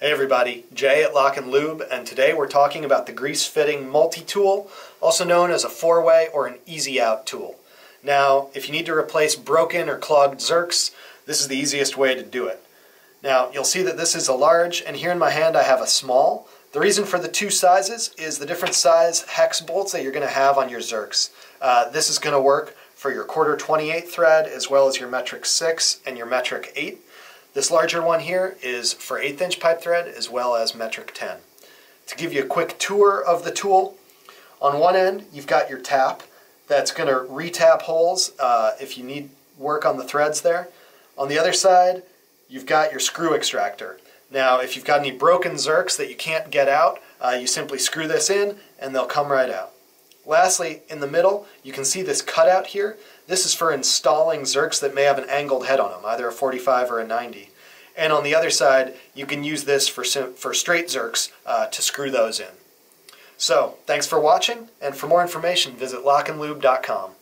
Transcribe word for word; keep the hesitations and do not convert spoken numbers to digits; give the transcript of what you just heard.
Hey everybody, Jay at Lock-N-Lube, and today we're talking about the Grease Fitting Multi-Tool, also known as a four-way or an easy-out tool. Now, if you need to replace broken or clogged Zerks, this is the easiest way to do it. Now, you'll see that this is a large, and here in my hand I have a small. The reason for the two sizes is the different size hex bolts that you're going to have on your Zerks. Uh, this is going to work for your quarter twenty-eight thread, as well as your metric six and your metric eight. This larger one here is for eighth inch pipe thread as well as metric ten. To give you a quick tour of the tool, on one end you've got your tap that's going to re-tap holes uh, if you need work on the threads there. On the other side you've got your screw extractor. Now if you've got any broken Zerks that you can't get out, uh, you simply screw this in and they'll come right out. Lastly, in the middle, you can see this cutout here. This is for installing Zerks that may have an angled head on them, either a forty-five or a ninety. And on the other side, you can use this for, for straight Zerks uh, to screw those in. So, thanks for watching, and for more information, visit lock and lube dot com.